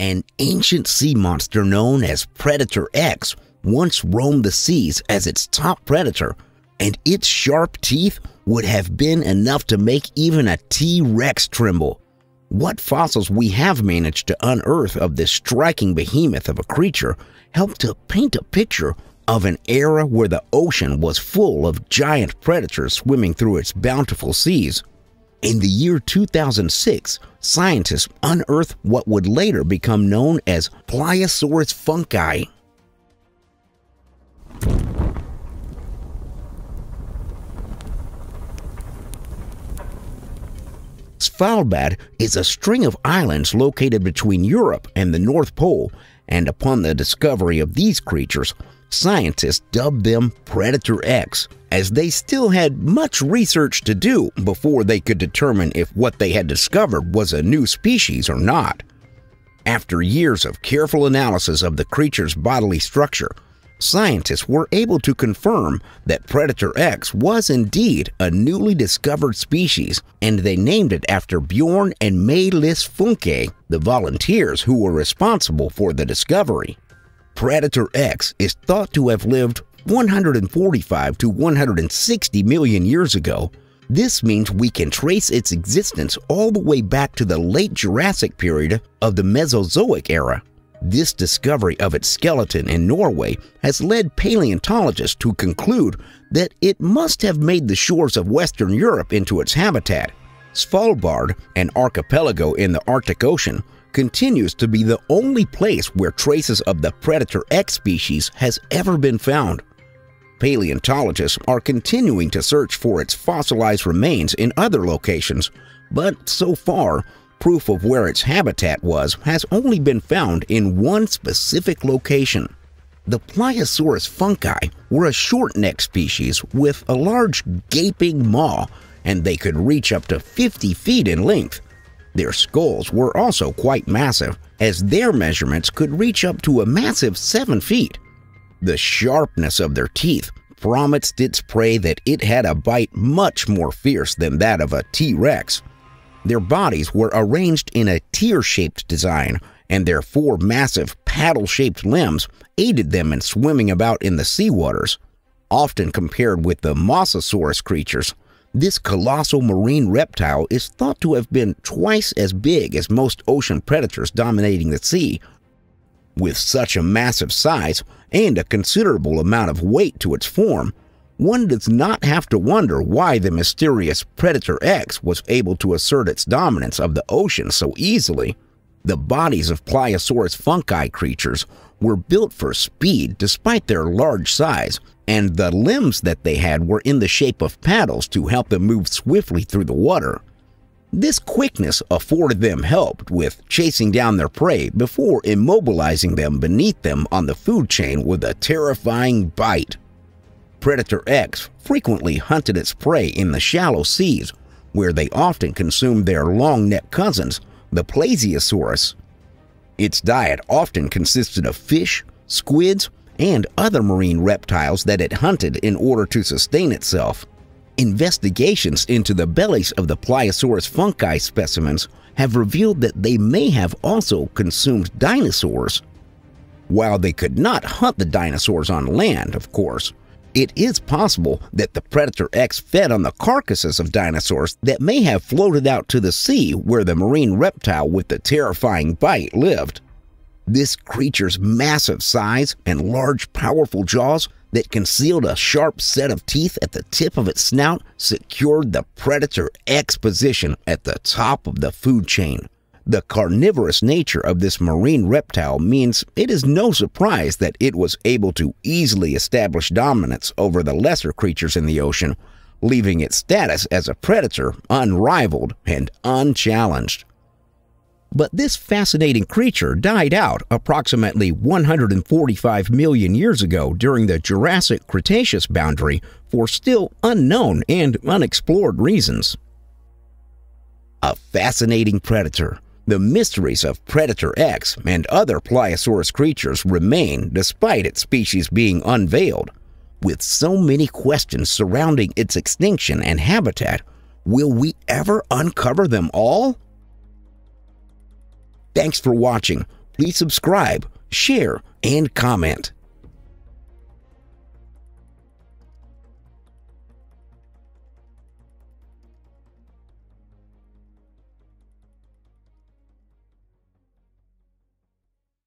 An ancient sea monster known as Predator X once roamed the seas as its top predator, and its sharp teeth would have been enough to make even a T-Rex tremble. What fossils we have managed to unearth of this striking behemoth of a creature help to paint a picture of an era where the ocean was full of giant predators swimming through its bountiful seas. In the year 2006, scientists unearthed what would later become known as Pliosaurus funkei. Svalbard is a string of islands located between Europe and the North Pole, and upon the discovery of these creatures, scientists dubbed them Predator X, as they still had much research to do before they could determine if what they had discovered was a new species or not. After years of careful analysis of the creature's bodily structure, scientists were able to confirm that Predator X was indeed a newly discovered species, and they named it after Bjorn and May-Liss Funke, the volunteers who were responsible for the discovery. Predator X is thought to have lived 145 to 160 million years ago. This means we can trace its existence all the way back to the late Jurassic period of the Mesozoic era. This discovery of its skeleton in Norway has led paleontologists to conclude that it must have made the shores of Western Europe into its habitat. Svalbard, an archipelago in the Arctic Ocean, continues to be the only place where traces of the Predator X species has ever been found. Paleontologists are continuing to search for its fossilized remains in other locations, but so far, proof of where its habitat was has only been found in one specific location. The Pliosaurus funkei were a short-necked species with a large gaping maw, and they could reach up to 50 feet in length. Their skulls were also quite massive, as their measurements could reach up to a massive 7 feet. The sharpness of their teeth promised its prey that it had a bite much more fierce than that of a T-Rex. Their bodies were arranged in a tear-shaped design, and their four massive paddle-shaped limbs aided them in swimming about in the seawaters. Often compared with the Mosasaurus creatures, this colossal marine reptile is thought to have been twice as big as most ocean predators dominating the sea. With such a massive size and a considerable amount of weight to its form, one does not have to wonder why the mysterious Predator X was able to assert its dominance of the ocean so easily. The bodies of Pliosaurus funkei creatures were built for speed despite their large size, and the limbs that they had were in the shape of paddles to help them move swiftly through the water. This quickness afforded them help with chasing down their prey before immobilizing them beneath them on the food chain with a terrifying bite. Predator X frequently hunted its prey in the shallow seas, where they often consumed their long-necked cousins, the plesiosaurs. Its diet often consisted of fish, squids, and other marine reptiles that it hunted in order to sustain itself. Investigations into the bellies of the Pliosaurus funkei specimens have revealed that they may have also consumed dinosaurs. While they could not hunt the dinosaurs on land, of course, it is possible that the Predator X fed on the carcasses of dinosaurs that may have floated out to the sea where the marine reptile with the terrifying bite lived. This creature's massive size and large, powerful jaws that concealed a sharp set of teeth at the tip of its snout secured the Predator X position at the top of the food chain. The carnivorous nature of this marine reptile means it is no surprise that it was able to easily establish dominance over the lesser creatures in the ocean, leaving its status as a predator unrivaled and unchallenged. But this fascinating creature died out approximately 145 million years ago during the Jurassic-Cretaceous boundary for still unknown and unexplored reasons. A fascinating predator. The mysteries of Predator X and other Pliosaurus creatures remain despite its species being unveiled. With so many questions surrounding its extinction and habitat, will we ever uncover them all? Thanks for watching. Please subscribe, share, and comment.